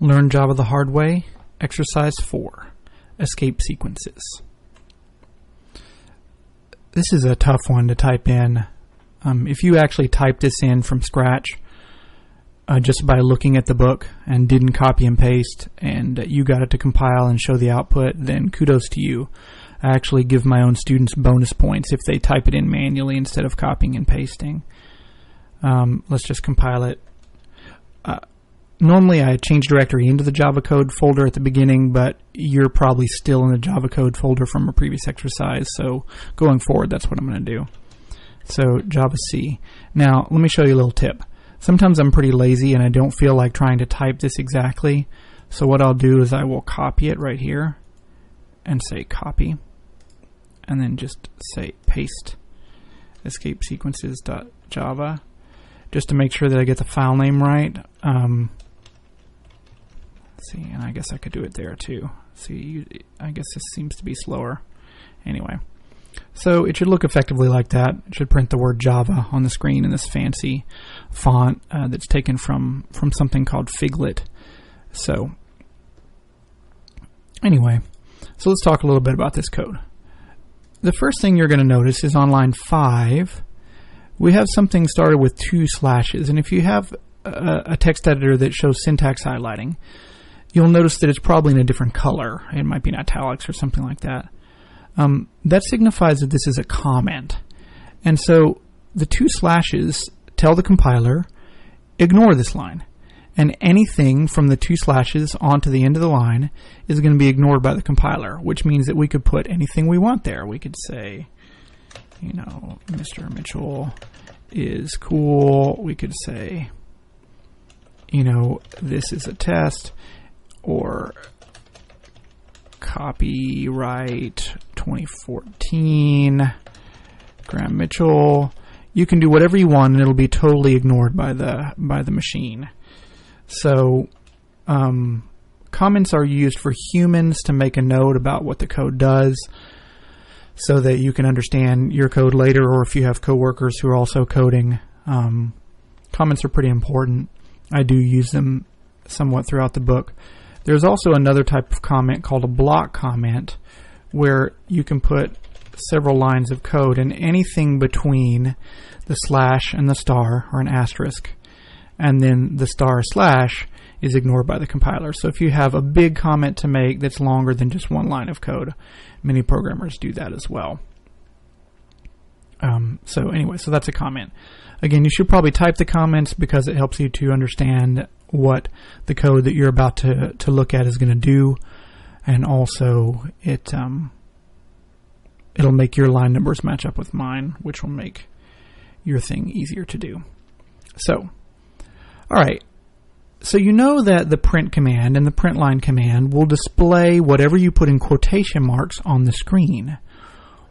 Learn Java the Hard Way, Exercise 4, Escape Sequences. This is a tough one to type in. If you actually typed this in from scratch, just by looking at the book and didn't copy and paste, and you got it to compile and show the output, then kudos to you. I actually give my own students bonus points if they type it in manually instead of copying and pasting. Let's just compile it. Normally I change directory into the Java code folder at the beginning, but you're probably still in the Java code folder from a previous exercise, so going forward that's what I'm going to do. So Java C. Now let me show you a little tip. Sometimes I'm pretty lazy and I don't feel like trying to type this exactly, so what I'll do is I will copy it right here and say copy, and then just say paste EscapeSequences.java just to make sure that I get the file name right. See, and I guess I could do it there too. See, I guess this seems to be slower. Anyway, so it should look effectively like that. It should print the word Java on the screen in this fancy font that's taken from something called Figlet. So anyway, so let's talk a little bit about this code. The first thing you're going to notice is on line 5, we have something started with 2 slashes, and if you have a text editor that shows syntax highlighting, you'll notice that it's probably in a different color. It might be in italics or something like that. That signifies that this is a comment. And so the 2 slashes tell the compiler, ignore this line. And anything from the 2 slashes onto the end of the line is going to be ignored by the compiler, which means that we could put anything we want there. We could say, you know, Mr. Mitchell is cool. We could say, you know, this is a test, or copyright 2014, Graham Mitchell. You can do whatever you want, and it'll be totally ignored by the machine. So, comments are used for humans to make a note about what the code does, so that you can understand your code later, or if you have coworkers who are also coding. Comments are pretty important. I do use them somewhat throughout the book. There's also another type of comment called a block comment, where you can put several lines of code, and anything between the slash and the star, or an asterisk, and then the star slash is ignored by the compiler. So if you have a big comment to make that's longer than just one line of code, many programmers do that as well. So anyway, so that's a comment. Again, you should probably type the comments because it helps you to understand what the code that you're about to look at is going to do, and also it'll make your line numbers match up with mine, which will make your thing easier to do. So, all right. So you know that the print command and the print line command will display whatever you put in quotation marks on the screen.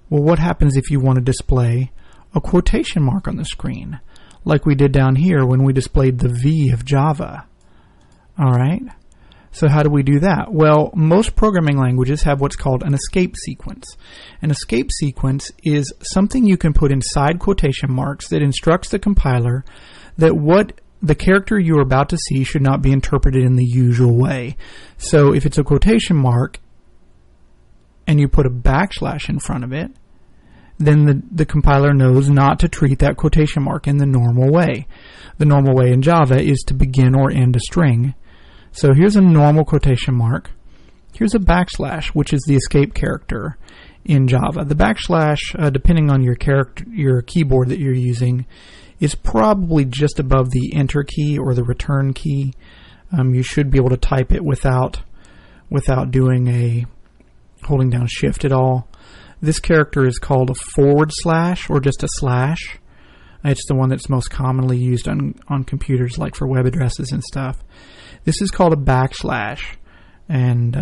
Well, what happens if you want to display a quotation mark on the screen, like we did down here when we displayed the V of Java? All right, so how do we do that? Well, most programming languages have what's called an escape sequence. An escape sequence is something you can put inside quotation marks that instructs the compiler that what the character you're about to see should not be interpreted in the usual way. So if it's a quotation mark and you put a backslash in front of it, then the compiler knows not to treat that quotation mark in the normal way. The normal way in Java is to begin or end a string. So here's a normal quotation mark. Here's a backslash, which is the escape character in Java. The backslash, depending on your keyboard that you're using, is probably just above the enter key or the return key. You should be able to type it without doing holding down shift at all. This character is called a forward slash, or just a slash. It's the one that's most commonly used on computers, like for web addresses and stuff. This is called a backslash, and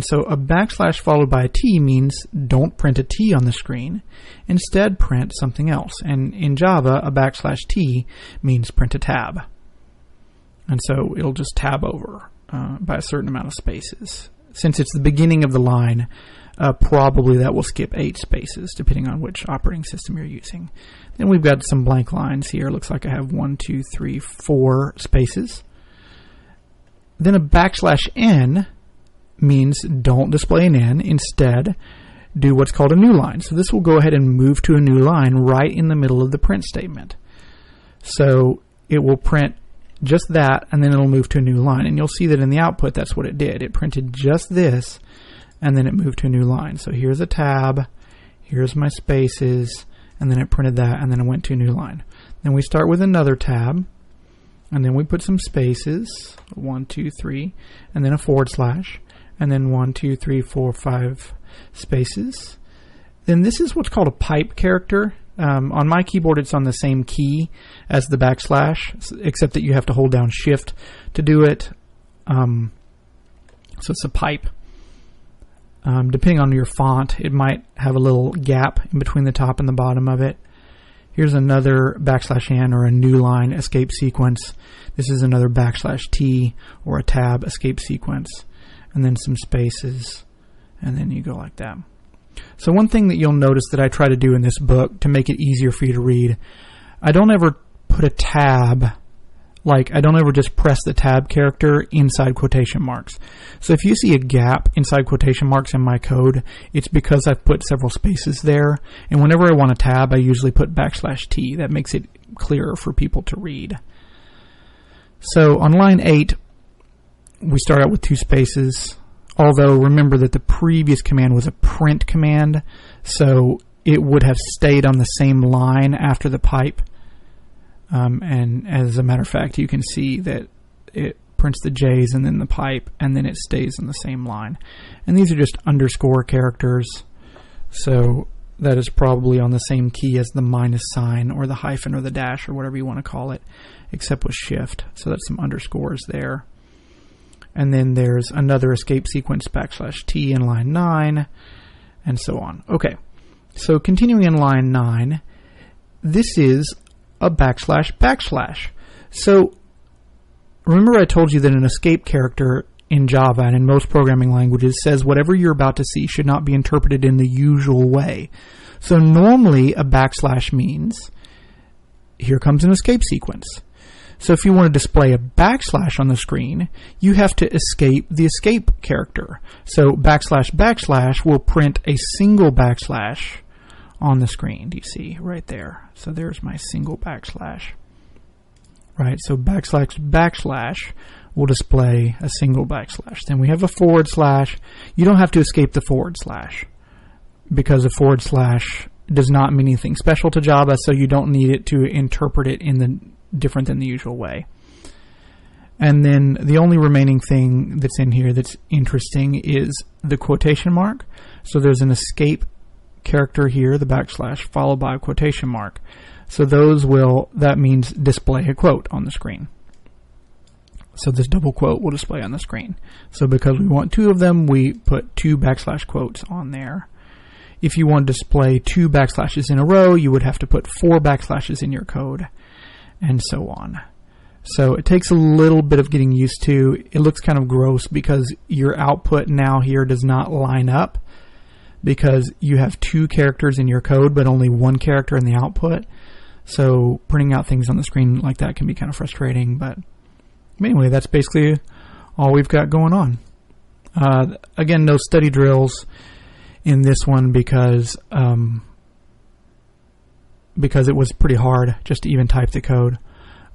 so a backslash followed by a T means don't print a T on the screen. Instead, print something else. And in Java, a backslash T means print a tab, and so it'll just tab over by a certain amount of spaces. Since it's the beginning of the line, probably that will skip 8 spaces, depending on which operating system you're using. Then we've got some blank lines here. Looks like I have 1, 2, 3, 4 spaces. Then a \n means don't display an n. Instead, do what's called a new line. So this will go ahead and move to a new line right in the middle of the print statement. So it will print just that, and then it'll move to a new line. And you'll see that in the output, that's what it did. It printed just this, and then it moved to a new line. So here's a tab, here's my spaces, and then it printed that, and then it went to a new line. Then we start with another tab, and then we put some spaces, 1, 2, 3, and then a /, and then 1, 2, 3, 4, 5 spaces. Then this is what's called a pipe character. On my keyboard, it's on the same key as the \, except that you have to hold down Shift to do it. So it's a pipe. Depending on your font, it might have a little gap in between the top and the bottom of it. Here's another \n or a new line, escape sequence. This is another \t or a tab, escape sequence, and then some spaces, and then you go like that. So one thing that you'll notice that I try to do in this book to make it easier for you to read, I don't ever put a tab, like I don't ever just press the tab character inside quotation marks. So if you see a gap inside quotation marks in my code, it's because I've put several spaces there. And whenever I want a tab, I usually put \t. That makes it clearer for people to read. So on line 8, we start out with 2 spaces. Although, remember that the previous command was a print command, so it would have stayed on the same line after the pipe. And as a matter of fact, you can see that it prints the J's and then the pipe, and then it stays on the same line. And these are just underscore characters, so that is probably on the same key as the −, or the hyphen, or the dash, or whatever you want to call it, except with Shift. So that's some underscores there. And then there's another escape sequence \t in line 9, and so on. Okay, so continuing in line 9, this is a \. So remember I told you that an escape character in Java and in most programming languages says whatever you're about to see should not be interpreted in the usual way. So normally a \ means here comes an escape sequence. So if you want to display a \ on the screen, you have to escape the escape character. So \/ will print a single \ on the screen. Do you see right there? So there's my single \. Right, so \/ will display a single \. Then we have a /. You don't have to escape the / because a / does not mean anything special to Java, so you don't need it to interpret it in the different than the usual way. And then the only remaining thing that's in here that's interesting is the quotation mark. So there's an escape character here, the \, followed by a quotation mark. So those will, that means display a quote on the screen. So this double quote will display on the screen. So because we want 2 of them, we put 2 \ quotes on there. If you want to display 2 \ in a row, you would have to put 4 \ in your code, and so on. So it takes a little bit of getting used to. It looks kind of gross because your output now here does not line up because you have 2 characters in your code but only 1 character in the output. So printing out things on the screen like that can be kind of frustrating, but anyway, that's basically all we've got going on. Again, no study drills in this one because it was pretty hard just to even type the code,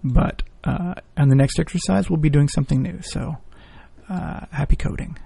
but in the next exercise we'll be doing something new, so happy coding.